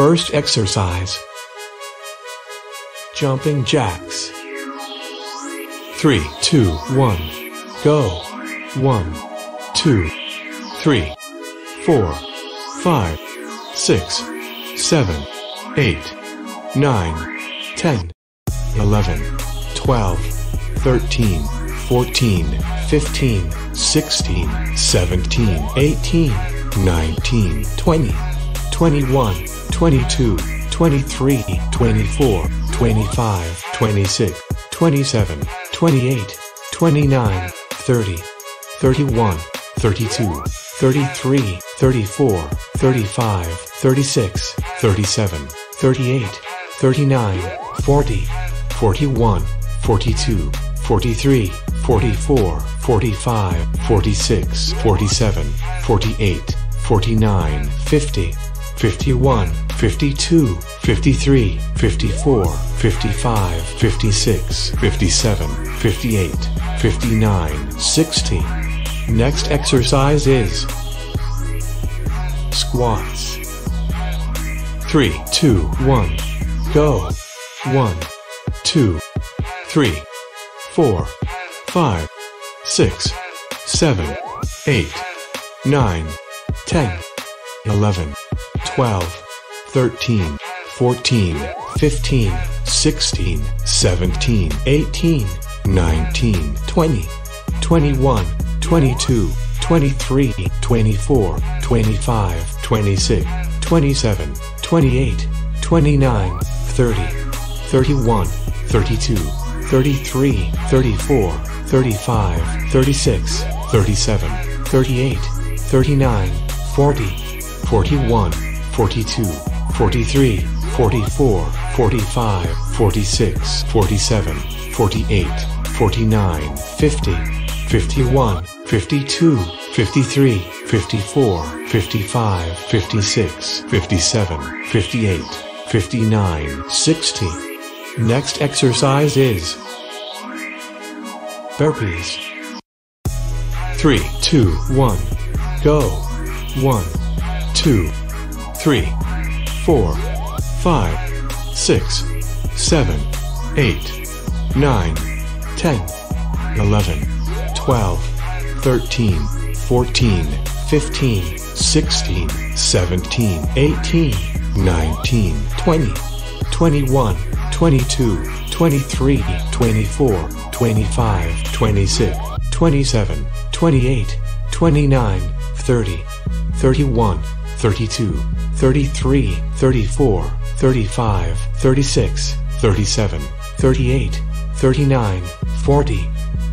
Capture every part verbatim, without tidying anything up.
First exercise, jumping jacks. Three, two, one, go. One, two, three, four, five, six, seven, eight, nine, ten, eleven, twelve, thirteen, fourteen, fifteen, sixteen, seventeen, eighteen, nineteen, twenty, twenty-one, twenty-two, twenty-three, twenty-four, twenty-five, twenty-six, twenty-seven, twenty-eight, twenty-nine, thirty, thirty-one, thirty-two, thirty-three, thirty-four, thirty-five, thirty-six, thirty-seven, thirty-eight, thirty-nine, forty, forty-one, forty-two, forty-three, forty-four, forty-five, forty-six, forty-seven, forty-eight, forty-nine, fifty, fifty-one, fifty-two, fifty-three, fifty-four, fifty-five, fifty-six, fifty-seven, fifty-eight, fifty-nine, sixty. Next exercise is squats. Three, two, one, go. One, two, three, four, five, six, seven, eight, nine, ten, eleven, twelve, thirteen, fourteen, fifteen, sixteen, seventeen, eighteen, nineteen, twenty, twenty-one, twenty-two, twenty-three, twenty-four, twenty-five, twenty-six, twenty-seven, twenty-eight, twenty-nine, thirty, thirty-one, thirty-two, thirty-three, thirty-four, thirty-five, thirty-six, thirty-seven, thirty-eight, thirty-nine, forty, forty-one, forty-two, forty-three, forty-four, forty-five, forty-six, forty-seven, forty-eight, forty-nine, fifty, fifty-one, fifty-two, fifty-three, fifty-four, fifty-five, fifty-six, fifty-seven, fifty-eight, fifty-nine, sixty. Next exercise is burpees. Three, two, one, go. One, two, three, four, five, six, seven, eight, nine, ten, eleven, twelve, thirteen, fourteen, fifteen, sixteen, seventeen, eighteen, nineteen, twenty, twenty-one, twenty-two, twenty-three, twenty-four, twenty-five, twenty-six, twenty-seven, twenty-eight, twenty-nine, thirty, thirty-one, thirty-two, thirty-three, thirty-four, thirty-five, thirty-six, thirty-seven, thirty-eight, thirty-nine, forty,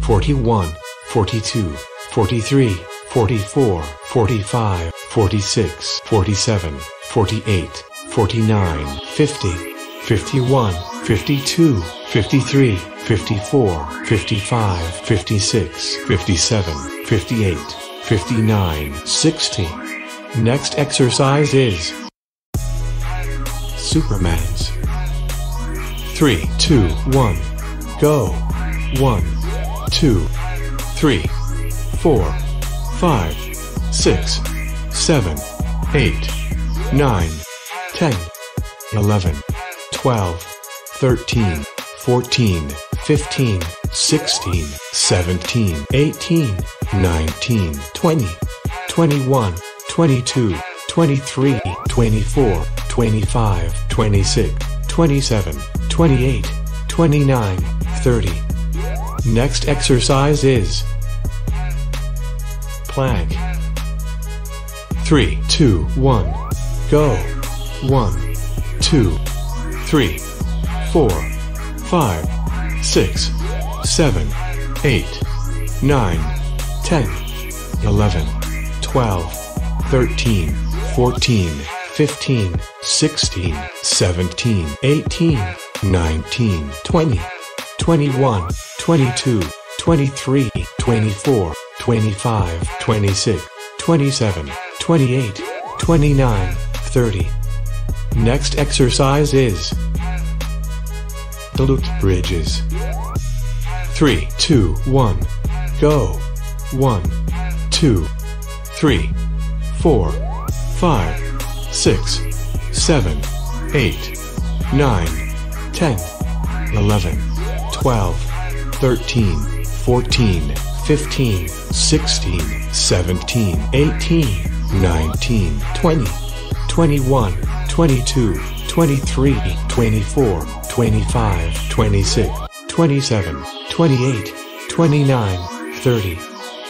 forty-one, forty-two, forty-three, forty-four, forty-five, forty-six, forty-seven, forty-eight, forty-nine, fifty, fifty-one, fifty-two, fifty-three, fifty-four, fifty-five, fifty-six, fifty-seven, fifty-eight, fifty-nine, sixty. Next exercise is Supermans. Three, two, one, go. One, two, three, four, five, six, seven, eight, nine, ten, eleven, twelve, thirteen, fourteen, fifteen, sixteen, seventeen, eighteen, nineteen, twenty, twenty-one, twenty-two, twenty-three, twenty-four, twenty-five, twenty-six, twenty-seven, twenty-eight, twenty-nine, thirty. Next exercise is plank. Three, two, one, go. One, two, three, four, five, six, seven, eight, nine, ten, eleven, twelve, thirteen, fourteen, fifteen, sixteen, seventeen, eighteen, nineteen, twenty, twenty-one, twenty-two, twenty-three, twenty-four, twenty-five, twenty-six, twenty-seven, twenty-eight, twenty-nine, thirty. Next exercise is loop bridges. Three, two, one, go. One, two, three, four, five, six, seven, thirteen, fourteen, fifteen, sixteen, seventeen, eighteen, nineteen, twenty, twenty-one, twenty-two, twenty-three, twenty-four, twenty-five, twenty-six, twenty-seven, twenty-eight, twenty-nine, thirty,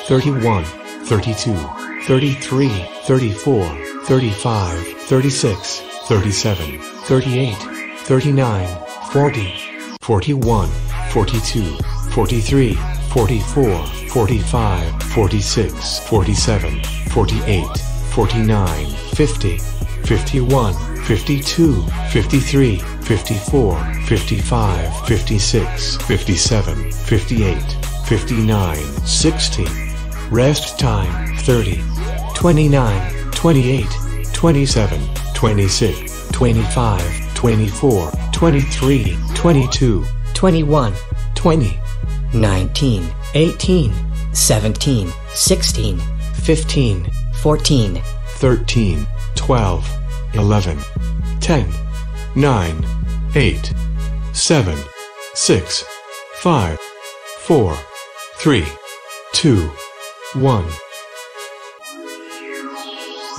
thirty-one, thirty-two, thirty-three, thirty-four, thirty-five, thirty-six, thirty-seven, thirty-eight, thirty-nine, fifty, fifty-one, fifty-two, fifty-three, fifty-four, fifty-five, fifty-six, fifty-seven, fifty-eight, fifty-nine, sixty, rest time thirty, twenty-nine, twenty-eight, twenty-seven, twenty-six, fifty-seven, fifty-eight, fifty-nine, sixty.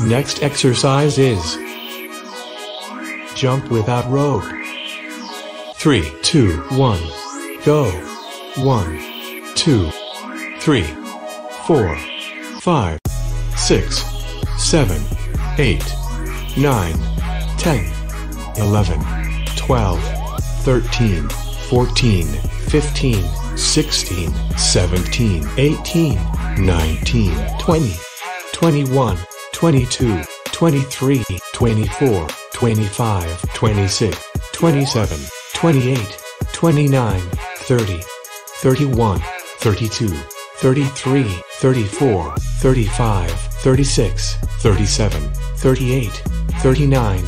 Next exercise is jump without rope. three, two, one, go. one, two, three, four, five, six, seven, eight, nine, ten, eleven, twelve, thirteen, fourteen, fifteen, sixteen, seventeen, eighteen, nineteen, twenty, twenty-one, twenty-two, twenty-three, twenty-four, twenty-five, twenty-six, twenty-seven, twenty-eight, twenty-nine, thirty, thirty-one, thirty-two, thirty-three, thirty-four, thirty-five, thirty-six, thirty-seven, thirty-eight, thirty-nine,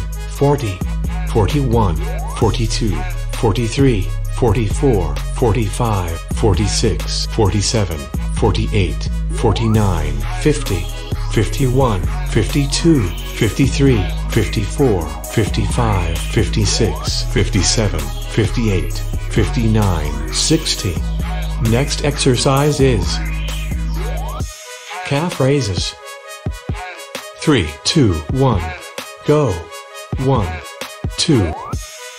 sixty. Next exercise is calf raises. three, two, one, go. one, two,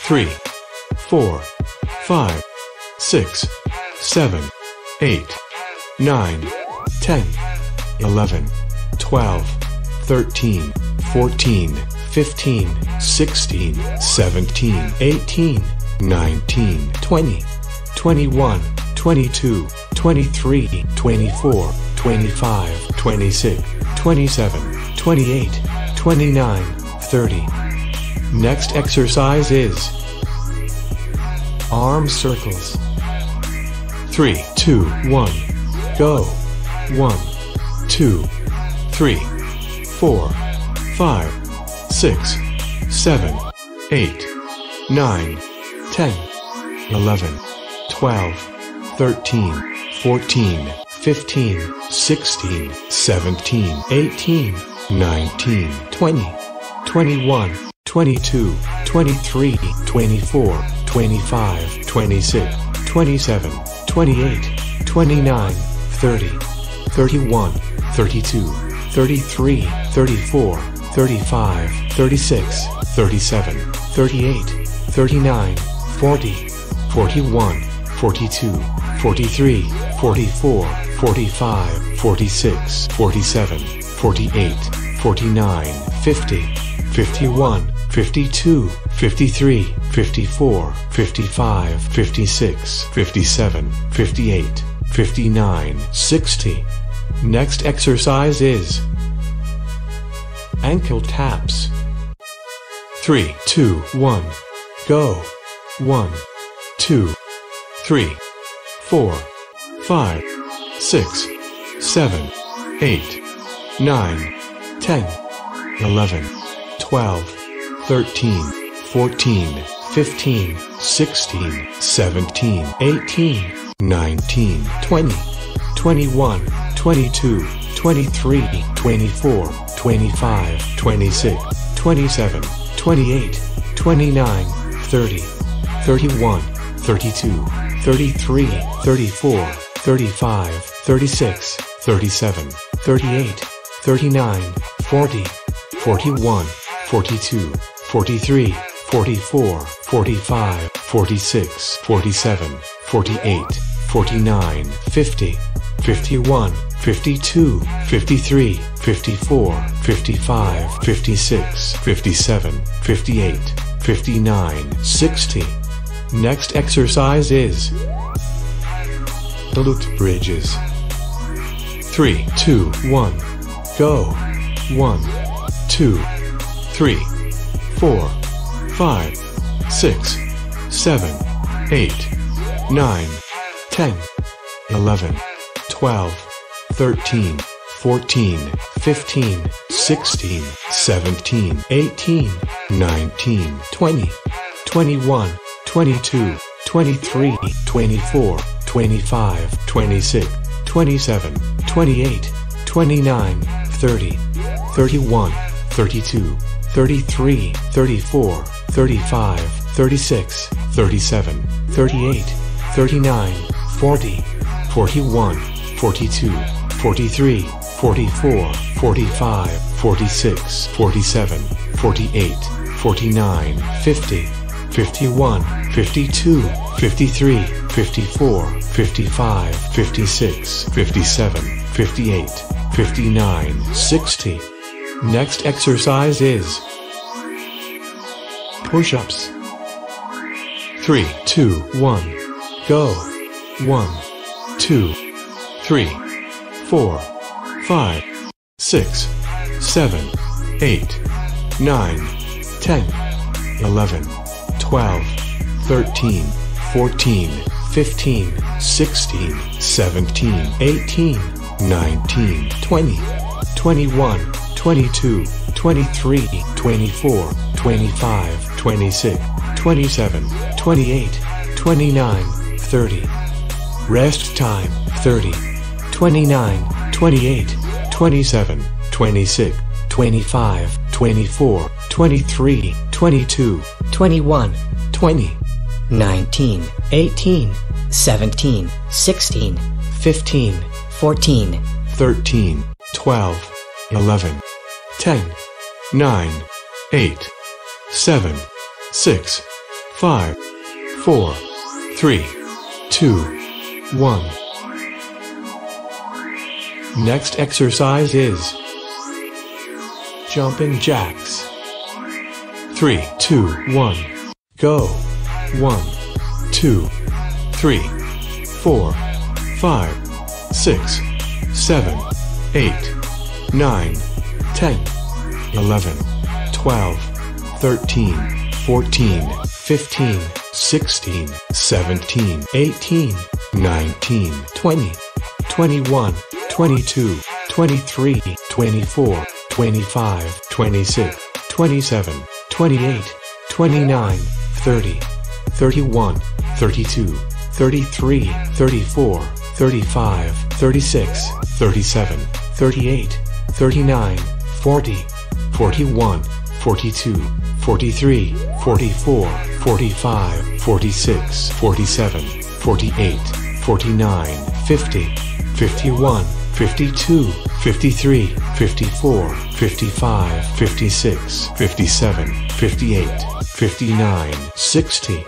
three, four, five, six, seven, eight, nine, ten, eleven, twelve, thirteen, fourteen, fifteen, sixteen, seventeen, eighteen, nineteen, twenty, twenty-one, twenty-two, twenty-three, twenty-four, twenty-five, twenty-six, twenty-seven, twenty-eight, twenty-nine, thirty. Next exercise is arm circles. three, two, one, go. one, two, three, twenty-four, twenty-five, twenty-six, twenty-seven, twenty-eight, twenty-nine, thirty. Next exercise is ankle taps. three, two, one, go. one, two, three, four, five, six, seven, eight, nine, ten, eleven, twelve, thirteen, fourteen, fifteen, sixteen, seventeen, eighteen, nineteen, twenty, twenty-one, twenty-two, twenty-three, twenty-four, twenty-five, twenty-six, twenty-seven, twenty-eight, twenty-nine, twenty-nine, thirty, thirty-one, thirty-two, thirty-three, thirty-four, thirty-five, thirty-six, thirty-seven, thirty-eight, thirty-nine, forty, forty-one, forty-two, forty-three, forty-four, forty-five, forty-six, forty-seven, forty-eight, forty-nine, fifty, fifty-one, fifty-two, fifty-three, fifty-four, fifty-five, fifty-six, fifty-seven, fifty-eight, fifty-nine, sixty. Loop bridges. three, two, one, go. one, two, three, four, five, six, seven, eight, nine, ten, eleven, twelve, thirteen, fourteen, fifteen, sixteen, seventeen, eighteen, nineteen, twenty, twenty-one, twenty-two, twenty-three, twenty-four, twenty-five, twenty-six, twenty-seven, twenty-eight, twenty-nine, thirty, thirty-one, thirty-two, thirty-three, thirty-four, thirty-five, thirty-six, thirty-seven, thirty-eight, thirty-nine, sixty. Next exercise is push-ups. three, two, one, go. one, two, three, four, five, six, seven, eight, nine, ten, eleven, twelve, thirteen, fourteen, fifteen, sixteen, seventeen, eighteen, nineteen, twenty, twenty-one, twenty-two, twenty-three, twenty-four, twenty-five, twenty-six, twenty-seven, twenty-eight, twenty-nine, thirty. Rest time, thirty, twenty-nine, twenty-eight, twenty-seven, twenty-six, twenty-five, twenty-four, twenty-three, twenty-two, twenty-one. Next exercise is jumping jacks. three, two, one, go. one, two, three, four, five, six, seven, eight, nine, ten, eleven, twelve, thirteen, fourteen, fifteen, sixteen, seventeen, eighteen, nineteen, twenty, twenty-one, twenty-two, twenty-three, twenty-four, twenty-five, twenty-six, twenty-seven, twenty-eight, twenty-nine, thirty. Next exercise is toe touches. three, two, one, go. one, two, three, four, five, six, seven, eight, nine, ten, eleven, twelve, thirteen, fourteen, fifteen, sixteen, seventeen, eighteen, nineteen, twenty, twenty-one, twenty-two, twenty-three, twenty-four, twenty-five, twenty-six, twenty-seven, twenty-eight, twenty-nine, thirty, thirty-one, thirty-two, thirty-three, thirty-four, thirty-five, thirty-six, thirty-seven, thirty-eight, thirty-nine, forty, forty-one, forty-two, forty-three, forty-four, forty-five, forty-six, forty-seven, forty-eight, forty-nine, fifty, fifty-one, fifty-two, fifty-three, fifty-four, fifty-five, fifty-six, fifty-seven, fifty-eight, fifty-nine, sixty.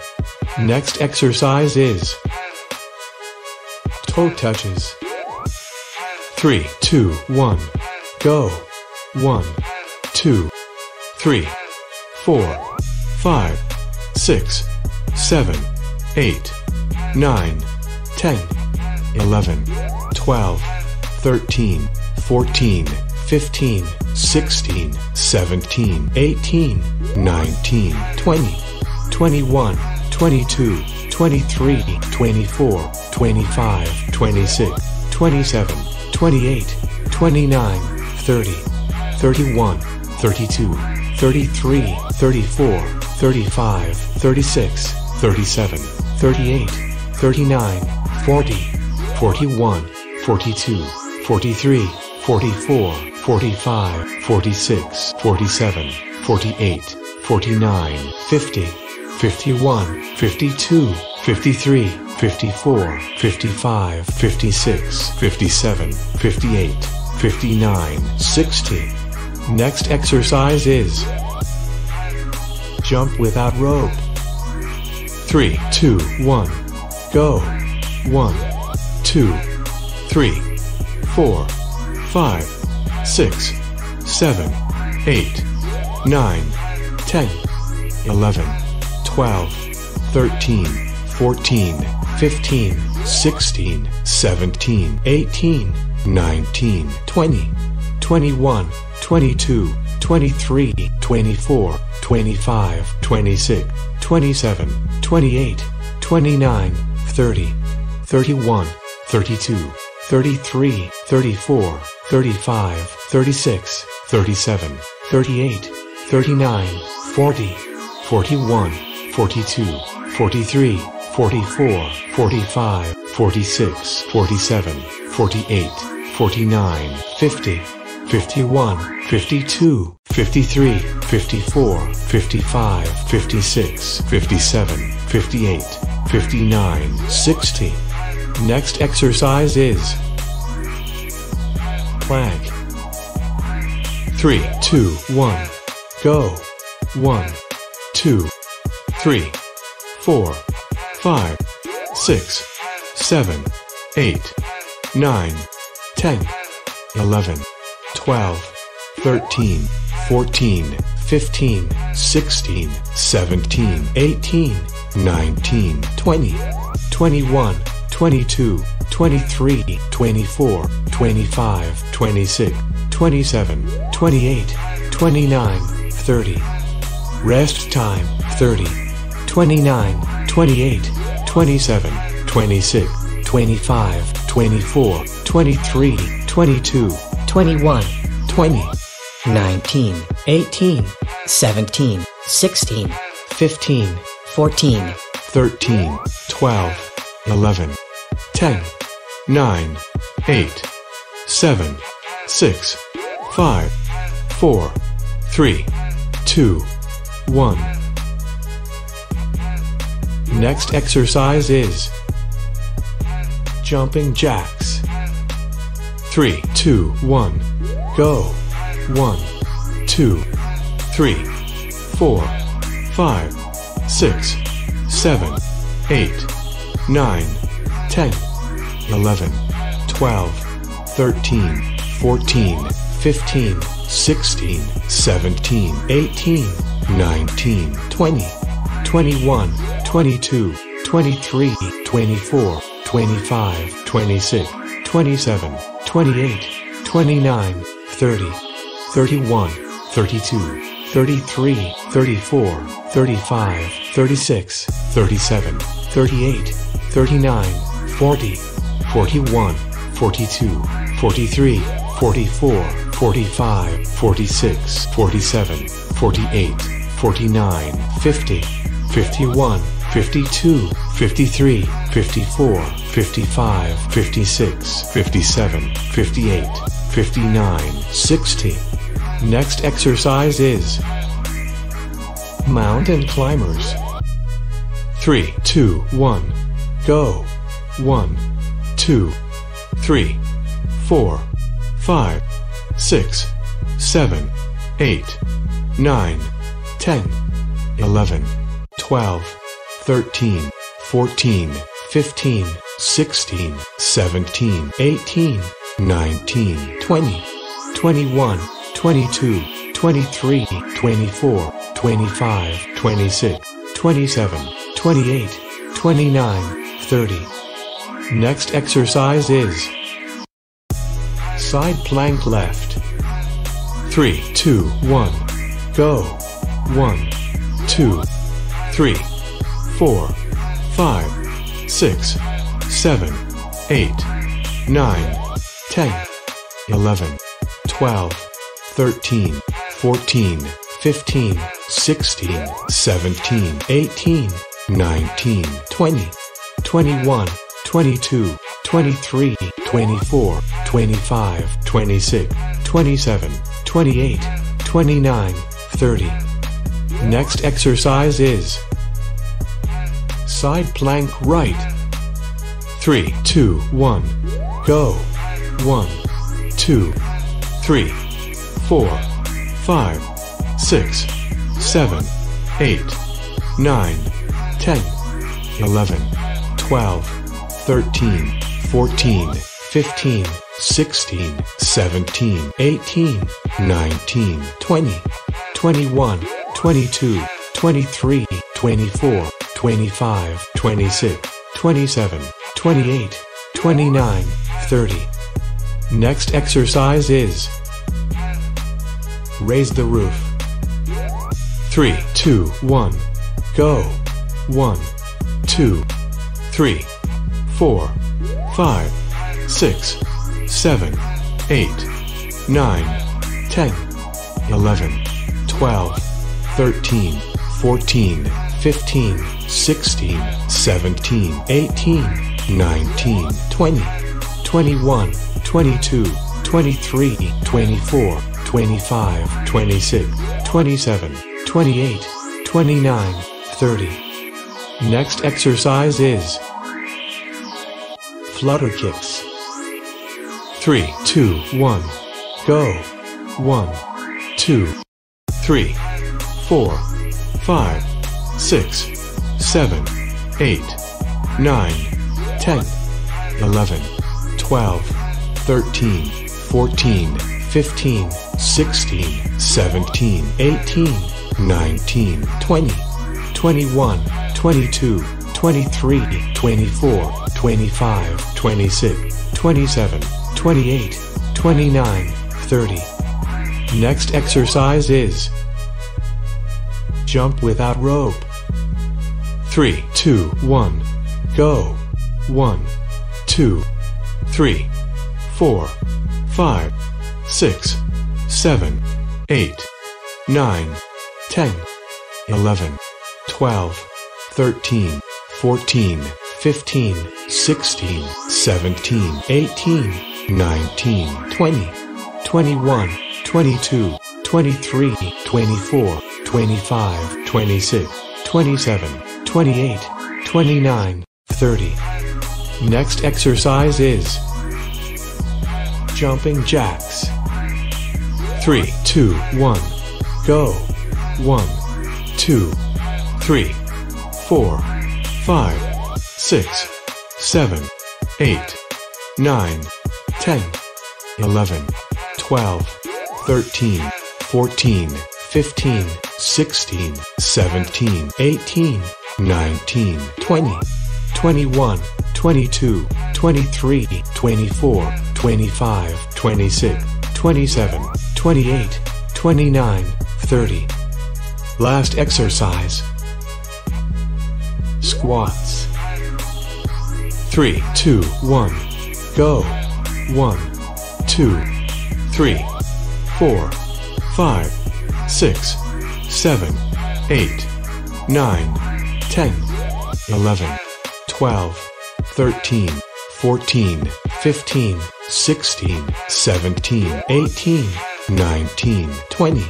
forty-nine, fifty, fifty-one, fifty-two, fifty-three, fifty-four, fifty-five, fifty-six, fifty-seven, fifty-eight, fifty-nine, sixty. Next exercise is jump without rope. Three, two, one, go. One, two, three, four, five, six, seven, eight, nine, ten, eleven, twelve, thirteen, fourteen, fifteen, sixteen, seventeen, eighteen, nineteen, twenty, twenty-one, twenty-two, twenty-three, twenty-four, twenty-five, twenty-six, twenty-seven, twenty-eight, twenty-nine, thirty, thirty-one, thirty-two, thirty-three, thirty-four, thirty-five, thirty-six, thirty-seven, thirty-eight, thirty-nine, forty, forty-one, forty-two, forty-three, forty-four, forty-five, forty-six, forty-seven, forty-eight, forty-nine, fifty, fifty-one, fifty-two, fifty-three, fifty-four, fifty-five, fifty-six, fifty-seven, fifty-eight, fifty-nine, sixty. Next exercise is plank. Three, two, one, go. One, two, three, four, five, six, seven, eight, nine, ten, eleven, twelve, thirteen, fourteen, fifteen, sixteen, seventeen, eighteen, nineteen, twenty, twenty-one, twenty-two, twenty-three, twenty-four, twenty-five, twenty-six, twenty-seven, twenty-eight, twenty-nine, thirty. Rest time, thirty, twenty-nine, twenty-eight, twenty-seven, twenty-six, twenty-five, twenty-four, twenty-three, twenty-two, twenty-one, twenty, nineteen, eighteen, seventeen, sixteen, fifteen, fourteen, thirteen, twelve, eleven, ten, nine, eight, seven, six, five, four, three, two, one. Next exercise is jumping jacks. Three, two, one, go. One, two, three, four, five, six, seven, eight, nine, ten, eleven, twelve, thirteen, fourteen, fifteen, sixteen, seventeen, eighteen, nineteen, twenty, twenty-one, twenty-two, twenty-three, twenty-four, twenty-five, twenty-six, twenty-seven, twenty-eight, twenty-nine, thirty, thirty-one, thirty-two, thirty-three, thirty-four, thirty-five, thirty-six, thirty-seven, thirty-eight, thirty-nine, forty, forty-one, forty-two, forty-three, forty-four, forty-five, forty-six, forty-seven, forty-eight, forty-nine, fifty, fifty-one, fifty-two, fifty-three, fifty-four, fifty-five, fifty-six, fifty-seven, fifty-eight, fifty-nine, sixty. Next exercise is mountain climbers. Three, two, one, go. One, two, three, four, five, six, seven, eight, nine, ten, eleven, twelve, thirteen, fourteen, fifteen, sixteen, seventeen, eighteen, nineteen, twenty, twenty-one, twenty-two, twenty-three, twenty-four, twenty-five, twenty-six, twenty-seven, twenty-eight, twenty-nine, thirty. Next exercise is side plank left. Three, two, one, go. One, two, three, four, five, six, seven, eight, nine, ten, eleven, twelve, thirteen, fourteen, fifteen, sixteen, seventeen, eighteen, nineteen, twenty, twenty-one, twenty-two, twenty-three, twenty-four, twenty-five, twenty-six, twenty-seven, twenty-eight, twenty-nine, thirty. Next exercise is side plank right. Three, two, one, go. One, two, three, four, five, six, seven, eight, nine, ten, eleven, twelve, thirteen, fourteen, fifteen, sixteen, seventeen, eighteen, nineteen, twenty, twenty-one, twenty-two, twenty-three, twenty-four, twenty-five, twenty-six, twenty-seven, twenty-eight, twenty-nine, thirty. Next exercise is raise the roof. Three, two, one, go. One, two, three, four, five, six, seven, eight, nine, ten, eleven, twelve, thirteen, fourteen, fifteen, sixteen, seventeen, eighteen, nineteen, twenty, twenty-one, twenty-two, twenty-three, twenty-four, twenty-five, twenty-six, twenty-seven, twenty-eight, twenty-nine, thirty. Next exercise is flutter kicks. Three, two, one, go. One, two, three, four, five, six, seven, eight, nine, ten, eleven, twelve, thirteen, fourteen, fifteen, sixteen, seventeen, eighteen, nineteen, twenty, twenty-one, twenty-two, twenty-three, twenty-four, twenty-five, twenty-six, twenty-seven, twenty-eight, twenty-nine, thirty. Next exercise is jump without rope. Three, two, one, go. One, two, three, four, five, six, seven, eight, nine, ten, eleven, twelve, thirteen, fourteen, fifteen, sixteen, seventeen, eighteen, nineteen, twenty, twenty-one, twenty-two, twenty-three, twenty-four, twenty-five, twenty-six, twenty-seven, twenty-eight, twenty-nine, thirty. Next exercise is jumping jacks. Three, two, one, go. One, two, three, four, five, six, seven, eight, nine, ten, eleven, twelve, thirteen, fourteen, fifteen, sixteen, seventeen, eighteen, nineteen, twenty, twenty-one, twenty-two, twenty-three, twenty-four, twenty-five, twenty-six, twenty-seven, twenty-eight, twenty-nine, thirty. Last exercise. Squats. Three, two, one, go. One, two, three, four, five, six, seven, eight, nine, ten, eleven, twelve, thirteen, fourteen, fifteen, sixteen, seventeen, eighteen, nineteen, twenty,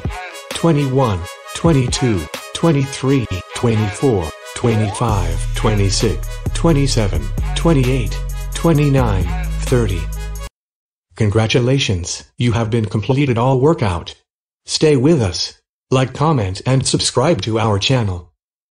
twenty-one, twenty-two, twenty-three, twenty-four, twenty-five, twenty-six, twenty-seven, twenty-eight, twenty-nine, thirty. Congratulations, you have been completed all workout. Stay with us, like, comment and subscribe to our channel.